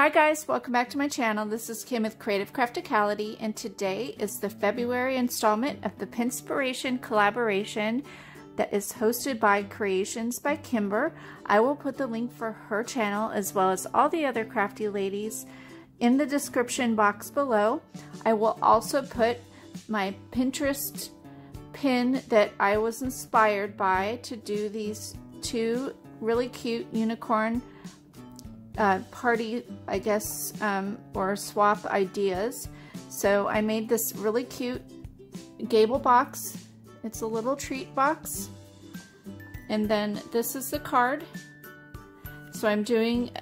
Hi guys, welcome back to my channel. This is Kim with Creative Crafticality, and today is the February installment of the Pinspiration collaboration that is hosted by Creations by Kimber. I will put the link for her channel as well as all the other crafty ladies in the description box below. I will also put my Pinterest pin that I was inspired by to do these two really cute unicorn party, I guess, or swap ideas. So I made this really cute gable box. It's a little treat box. And then this is the card. So I'm doing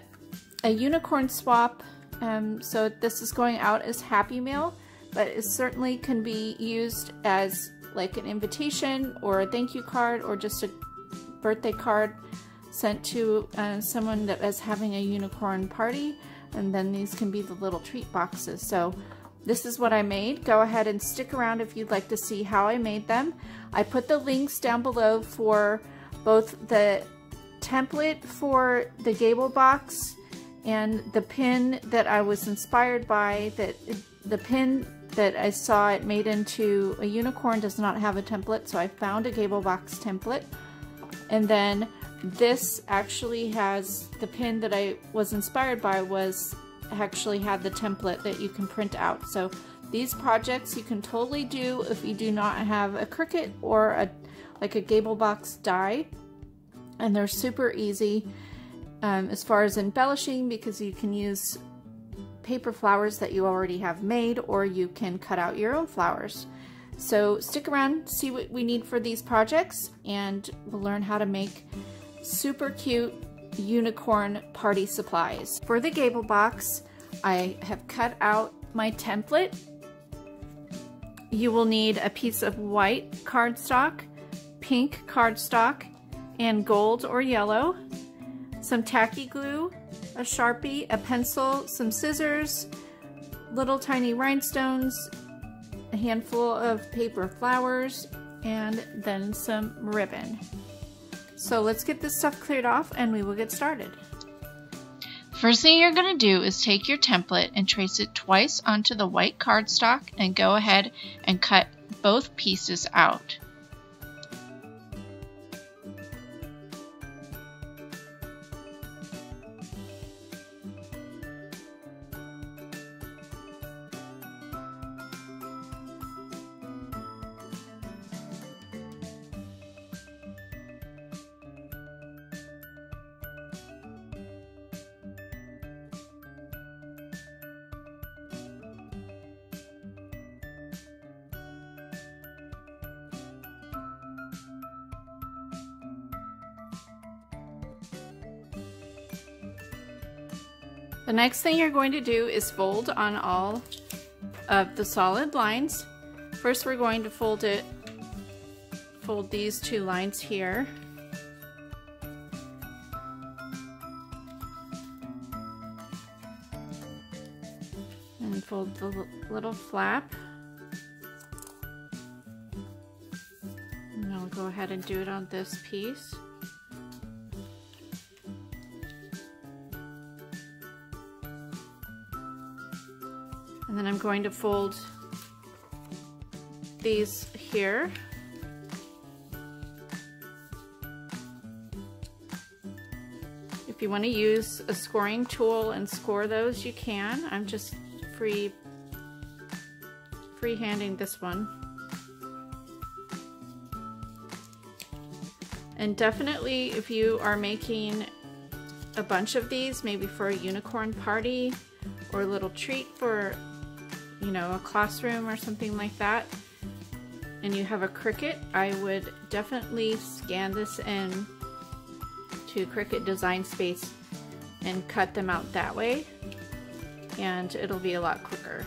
a unicorn swap. So this is going out as Happy Mail, but it certainly can be used as like an invitation or a thank you card or just a birthday card sent to someone that is having a unicorn party. And then these can be the little treat boxes. So this is what I made. Go ahead and stick around if you'd like to see how I made them. I put the links down below for both the template for the gable box and the pin that I was inspired by. The pin that I saw it made into a unicorn does not have a template, so I found a gable box template. And then this actually has the pin that I was inspired by actually had the template that you can print out. So these projects you can totally do if you do not have a Cricut or like a gable box die, and they're super easy as far as embellishing, because you can use paper flowers that you already have made, or you can cut out your own flowers. So stick around, see what we need for these projects, and we'll learn how to make super cute unicorn party supplies. For the gable box, I have cut out my template. You will need a piece of white cardstock, pink cardstock, and gold or yellow, some tacky glue, a Sharpie, a pencil, some scissors, little tiny rhinestones, a handful of paper flowers, and then some ribbon. So let's get this stuff cleared off and we will get started. First thing you're going to do is take your template and trace it twice onto the white cardstock, and go ahead and cut both pieces out. The next thing you're going to do is fold on all of the solid lines. First we're going to fold these two lines here. And fold the little flap. And I'll go ahead and do it on this piece. And then I'm going to fold these here. If you want to use a scoring tool and score those, you can. I'm just freehanding this one. And definitely if you are making a bunch of these, maybe for a unicorn party or a little treat for, you know, a classroom or something like that, and you have a Cricut, I would definitely scan this in to Cricut Design Space and cut them out that way, and it'll be a lot quicker.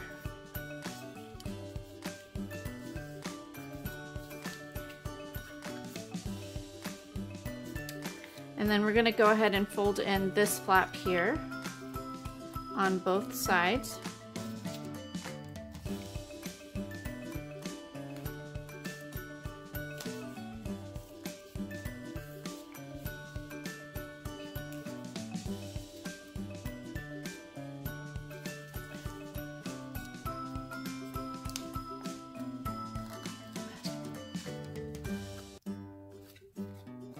And then we're going to go ahead and fold in this flap here on both sides.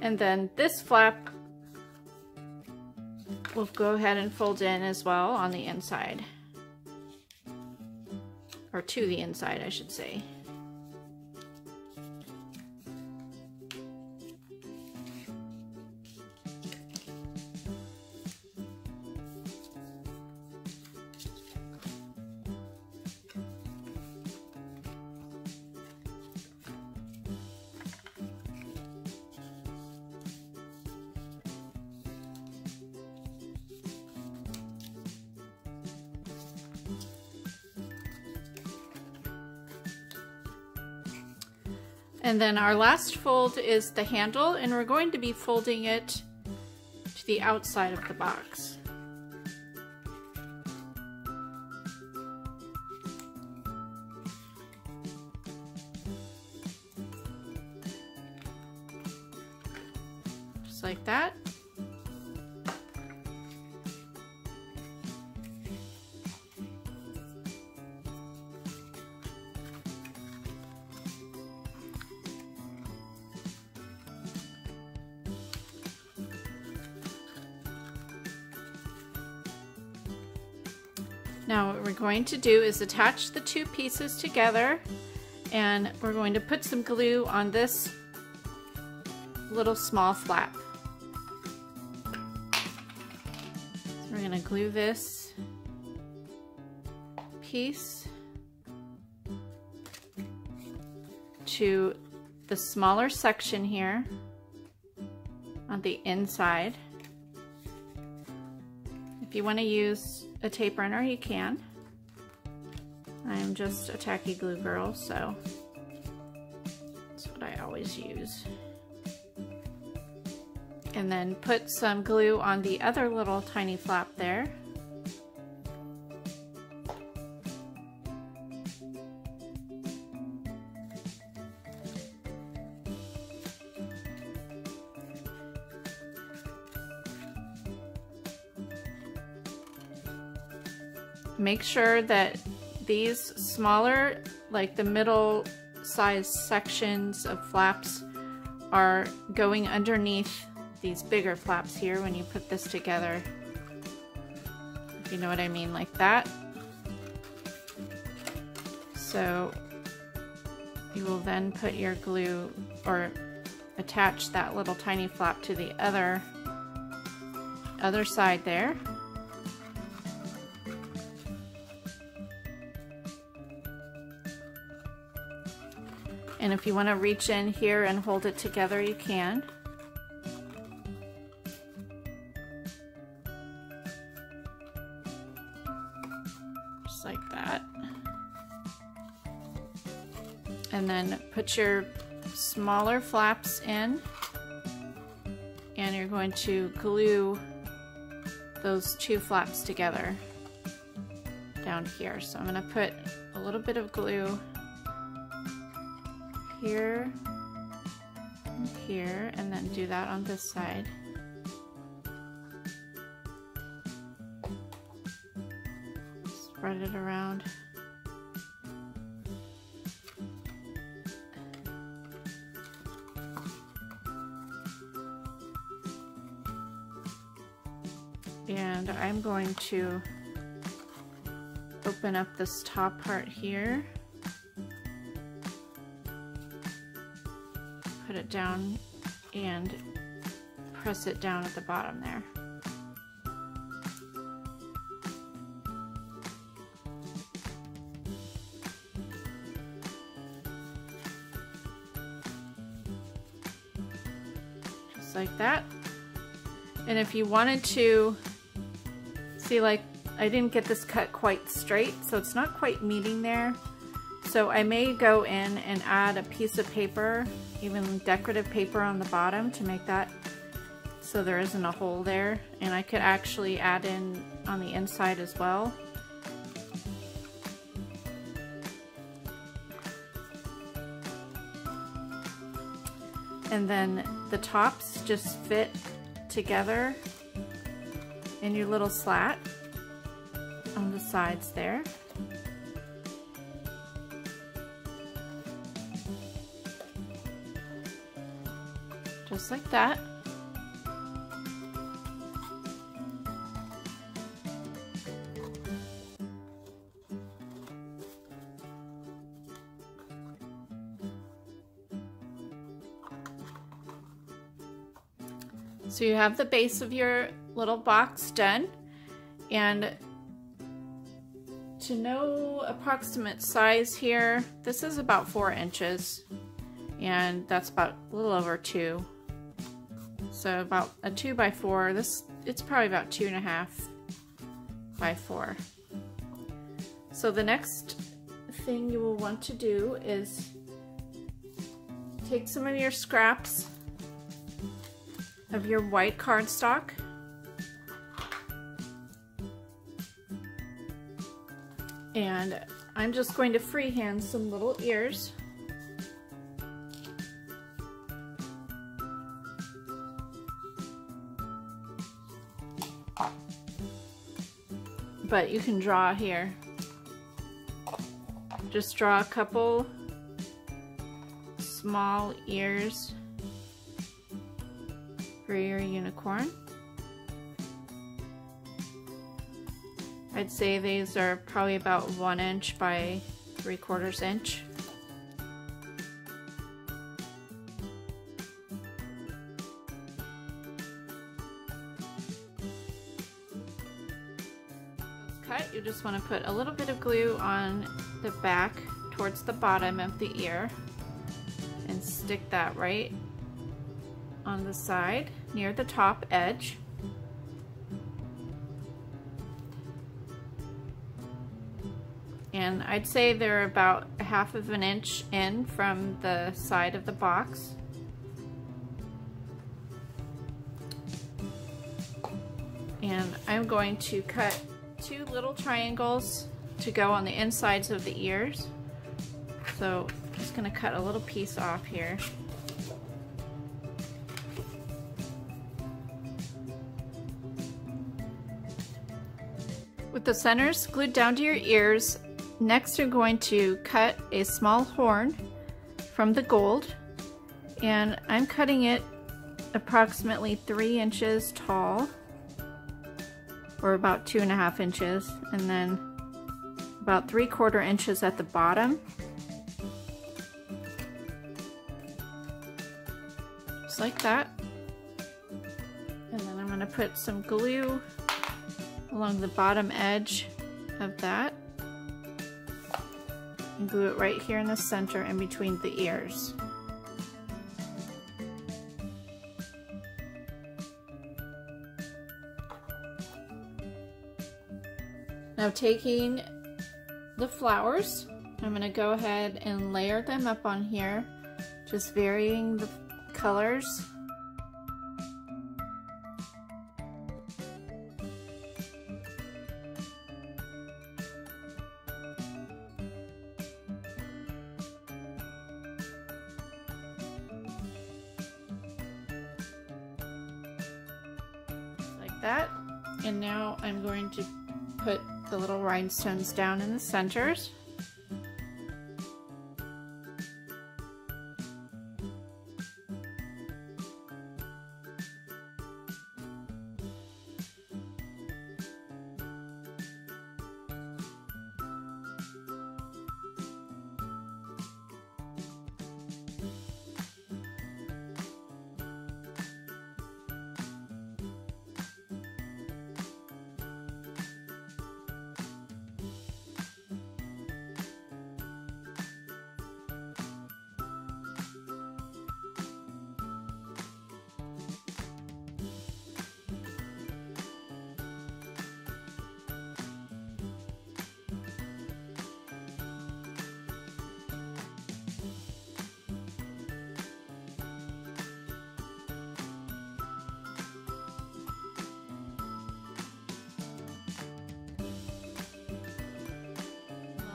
And then this flap we'll go ahead and fold in as well on the inside, or to the inside I should say. And then our last fold is the handle, and we're going to be folding it to the outside of the box. Just like that. Now what we're going to do is attach the two pieces together, and we're going to put some glue on this little small flap. So we're going to glue this piece to the smaller section here on the inside. If you want to use a tape runner, you can. I'm just a tacky glue girl, so that's what I always use. And then put some glue on the other little tiny flap there. Make sure that these smaller, like the middle size sections of flaps, are going underneath these bigger flaps here when you put this together. If you know what I mean, like that. So you will then put your glue, or attach that little tiny flap to the other side there. And if you want to reach in here and hold it together, you can. Just like that. And then put your smaller flaps in, and you're going to glue those two flaps together down here. So I'm going to put a little bit of glue here and here, and then do that on this side. Spread it around. And I'm going to open up this top part here. Put it down and press it down at the bottom there. Just like that. And if you wanted to, see, like, I didn't get this cut quite straight, so it's not quite meeting there. So I may go in and add a piece of paper, even decorative paper on the bottom, to make that so there isn't a hole there. And I could actually add in on the inside as well. And then the tops just fit together in your little slat on the sides there. just like that. So you have the base of your little box done, and to know approximate size here, this is about 4 inches, and that's about a little over 2. So about a 2 by 4. It's probably about 2.5 by 4. So the next thing you will want to do is take some of your scraps of your white cardstock, and I'm just going to freehand some little ears. But you can draw here. Just draw a couple small ears for your unicorn. I'd say these are probably about 1 inch by 3/4 inch. Cut, you just want to put a little bit of glue on the back towards the bottom of the ear and stick that right on the side near the top edge. And I'd say they're about 1/2 inch in from the side of the box. And I'm going to cut 2 little triangles to go on the insides of the ears. So I'm just going to cut a little piece off here. With the centers glued down to your ears, next you're going to cut a small horn from the gold, and I'm cutting it approximately 3 inches tall, or about 2.5 inches, and then about 3/4 inches at the bottom, just like that. And then I'm going to put some glue along the bottom edge of that. And glue it right here in the center and between the ears. Now taking the flowers, I'm going to go ahead and layer them up on here, just varying the colors. That. And now I'm going to put the little rhinestones down in the centers.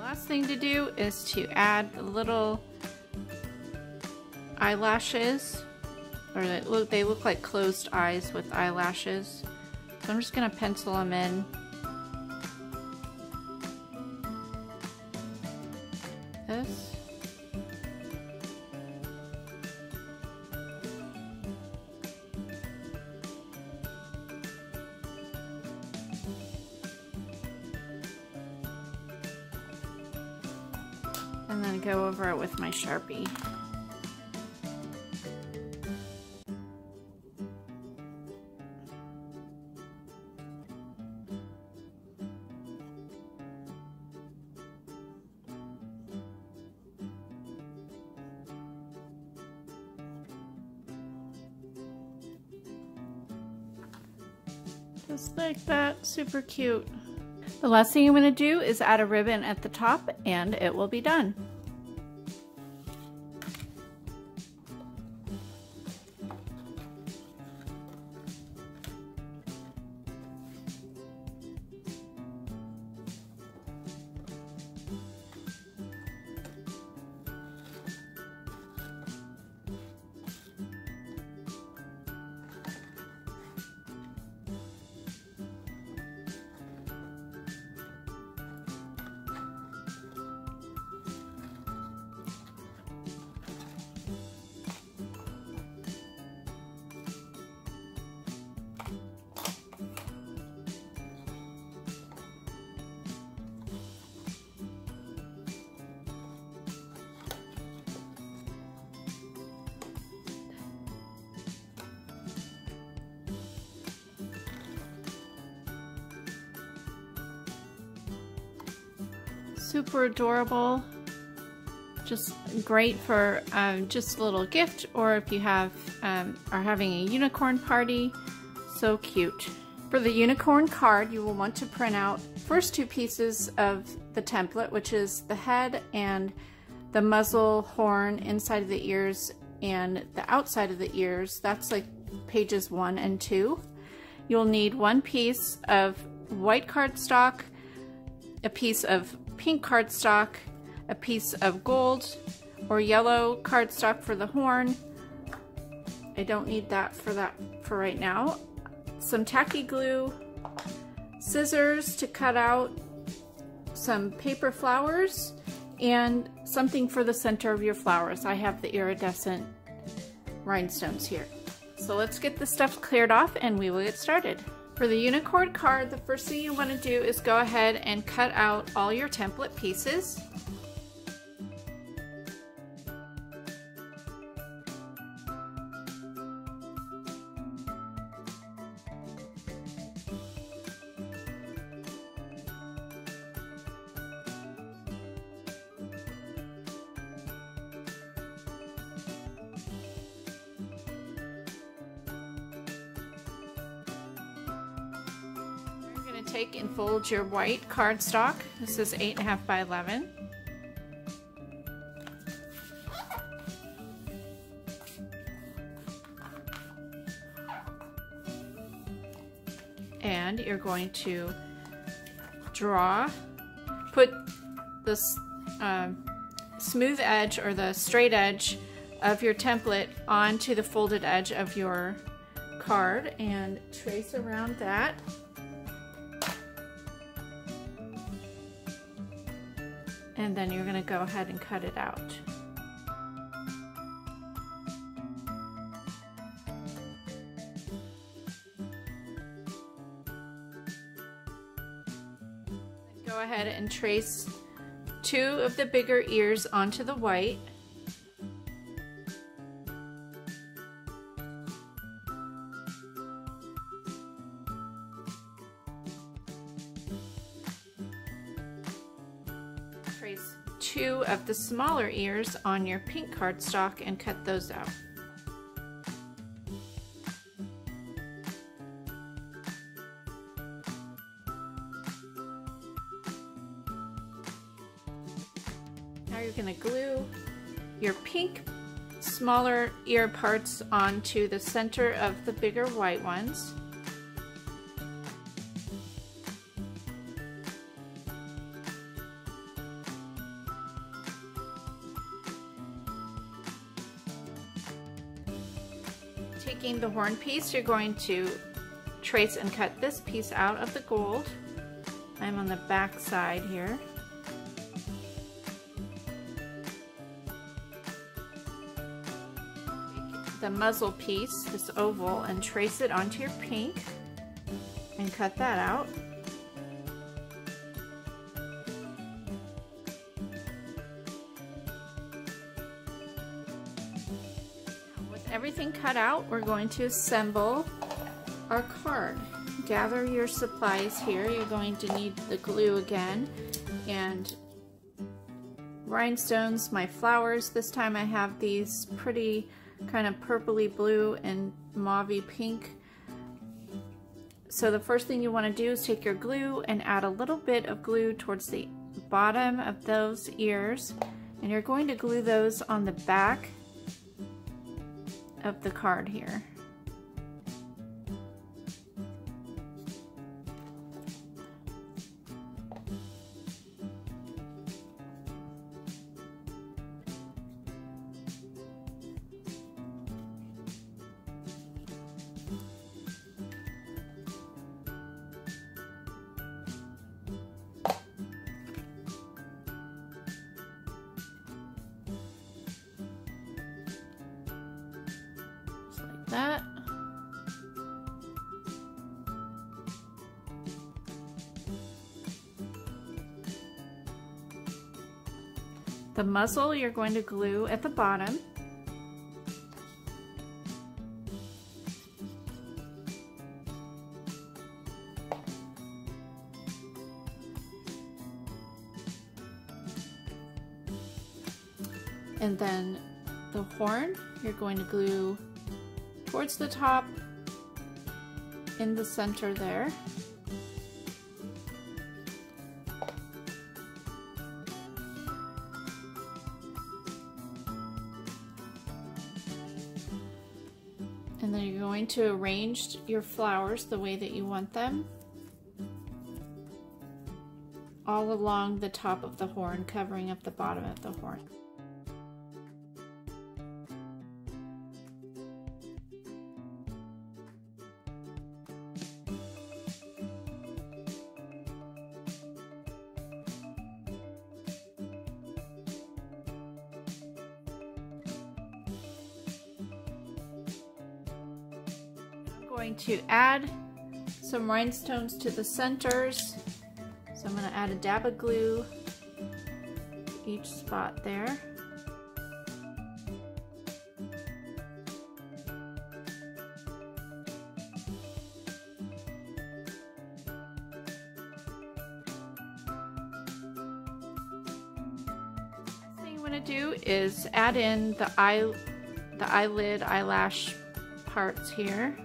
Last thing to do is to add the little eyelashes, or they look like closed eyes with eyelashes. So I'm just going to pencil them in. This. and then go over it with my Sharpie. Just like that, super cute. The last thing I'm going to do is add a ribbon at the top and it will be done. Super adorable, just great for just a little gift, or if you have are having a unicorn party, so cute. For the unicorn card, you will want to print out first two pieces of the template, which is the head and the muzzle, horn, inside of the ears and the outside of the ears. That's like pages 1 and 2. You'll need one piece of white cardstock, a piece of pink cardstock, a piece of gold or yellow cardstock for the horn. I don't need that for right now. Some tacky glue, scissors to cut out some paper flowers, and something for the center of your flowers. I have the iridescent rhinestones here. So let's get the stuff cleared off and we will get started. For the unicorn card, the first thing you want to do is go ahead and cut out all your template pieces. Take and fold your white cardstock. This is 8.5 by 11. And you're going to draw, put this smooth edge or the straight edge of your template onto the folded edge of your card and trace around that. And then you're going to go ahead and cut it out. Go ahead and trace two of the bigger ears onto the white. Two of the smaller ears on your pink cardstock and cut those out. Now you're going to glue your pink smaller ear parts onto the center of the bigger white ones. Taking the horn piece, you're going to trace and cut this piece out of the gold. I'm on the back side here. Take the muzzle piece, this oval, and trace it onto your pink and cut that out. everything cut out, we're going to assemble our card. Gather your supplies here. You're going to need the glue again and rhinestones, my flowers. This time I have these pretty kind of purpley blue and mauvey pink. So the first thing you want to do is take your glue and add a little bit of glue towards the bottom of those ears, and you're going to glue those on the back of the card here. That. The muzzle you're going to glue at the bottom. And then the horn you're going to glue towards the top, in the center there. And then you're going to arrange your flowers the way that you want them, all along the top of the horn, covering up the bottom of the horn. Going to add some rhinestones to the centers, so I'm going to add a dab of glue to each spot there. Next thing you want to do is add in the eyelid, eyelash parts here.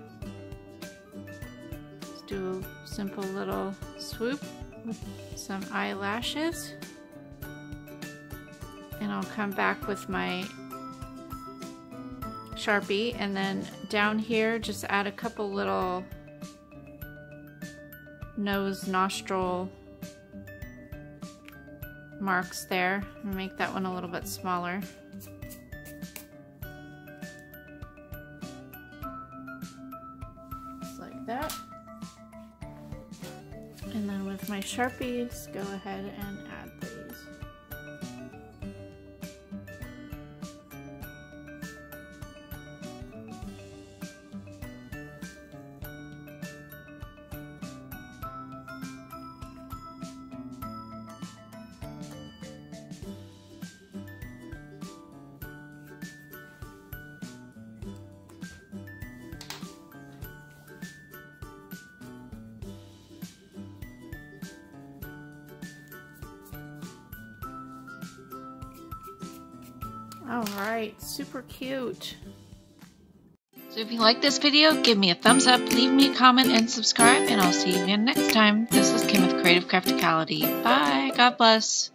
Do a simple little swoop with some eyelashes, and I'll come back with my Sharpie, and then down here just add a couple little nose, nostril marks there and make that one a little bit smaller. Just like that. And then with my Sharpies, go ahead and add these. Alright, super cute. So if you like this video, give me a thumbs up, leave me a comment, and subscribe, and I'll see you again next time. This is Kim with Creative Crafticality. Bye, God bless.